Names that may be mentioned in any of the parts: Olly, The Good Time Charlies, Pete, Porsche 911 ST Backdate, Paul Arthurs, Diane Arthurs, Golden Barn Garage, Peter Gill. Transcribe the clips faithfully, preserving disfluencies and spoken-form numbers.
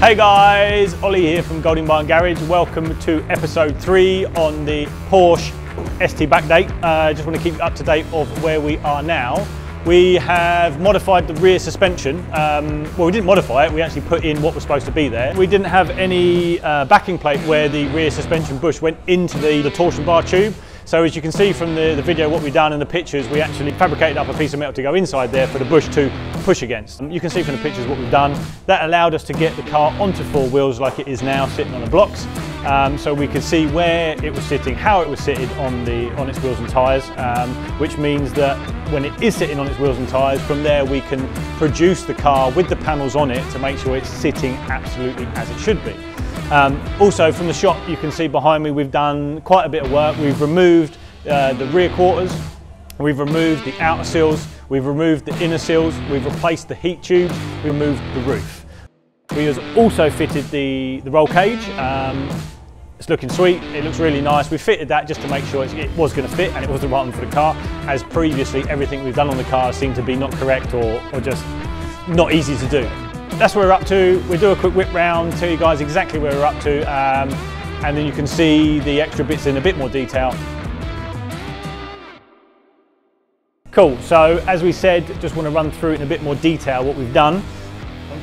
Hey guys, Olly here from Golden Barn Garage. Welcome to episode three on the Porsche S T Backdate. I uh, just want to keep you up to date of where we are now. We have modified the rear suspension. Um, well, we didn't modify it, we actually put in what was supposed to be there. We didn't have any uh, backing plate where the rear suspension bush went into the, the torsion bar tube. So as you can see from the, the video, what we've done in the pictures, we actually fabricated up a piece of metal to go inside there for the bush to push against. You can see from the pictures what we've done. That allowed us to get the car onto four wheels like it is now, sitting on the blocks. Um, so we could see where it was sitting, how it was sitting on, the, on its wheels and tyres, um, which means that when it is sitting on its wheels and tyres, from there we can produce the car with the panels on it to make sure it's sitting absolutely as it should be. Um, also from the shop you can see behind me we've done quite a bit of work. We've removed uh, the rear quarters, we've removed the outer sills, we've removed the inner sills, we've replaced the heat tubes, we removed the roof. We have also fitted the, the roll cage. Um, it's looking sweet, it looks really nice. We fitted that just to make sure it was going to fit and it was the right one for the car, as previously everything we've done on the car seemed to be not correct or, or just not easy to do. That's where we're up to. We'll do a quick whip round, tell you guys exactly where we're up to, um, and then you can see the extra bits in a bit more detail. Cool, so as we said, just want to run through in a bit more detail what we've done.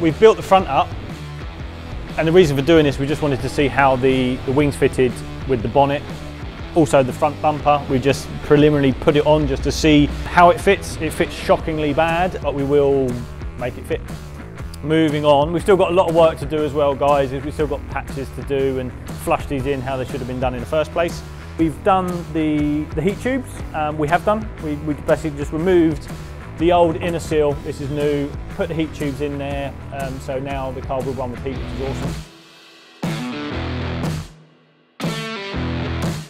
We've built the front up, and the reason for doing this, we just wanted to see how the, the wings fitted with the bonnet. Also the front bumper, we just preliminarily put it on just to see how it fits. It fits shockingly bad, but we will make it fit. Moving on, we've still got a lot of work to do as well, guys. We've still got patches to do and flush these in how they should have been done in the first place. We've done the, the heat tubes, um, we have done. We, we basically just removed the old inner seal, this is new, put the heat tubes in there, um, so now the car will run with heat, which is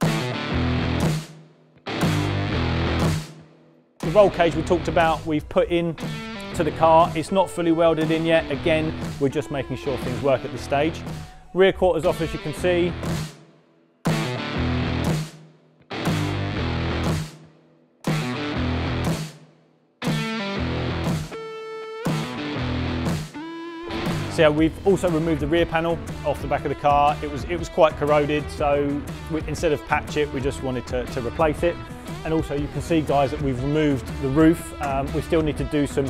awesome. The roll cage we talked about, we've put in to the car. It's not fully welded in yet. Again, we're just making sure things work at this stage. Rear quarters off, as you can see. So we've also removed the rear panel off the back of the car. It was, it was quite corroded, so we, instead of patch it, we just wanted to, to replace it. And also you can see, guys, that we've removed the roof. Um, we still need to do some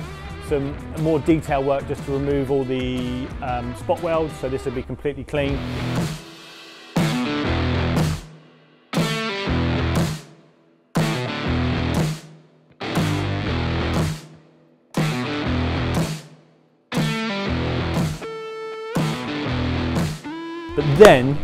some more detail work just to remove all the um, spot welds, so this will be completely clean. But then,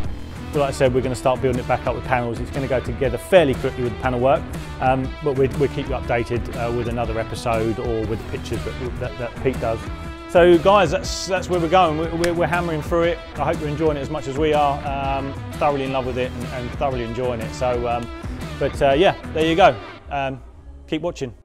like I said, we're going to start building it back up with panels. It's going to go together fairly quickly with the panel work, um, but we'll, we'll keep you updated uh, with another episode or with the pictures that, that, that Pete does. So guys, that's, that's where we're going. We're, we're hammering through it. I hope you're enjoying it as much as we are. Um, thoroughly in love with it and, and thoroughly enjoying it. So, um, but uh, yeah, there you go. Um, keep watching.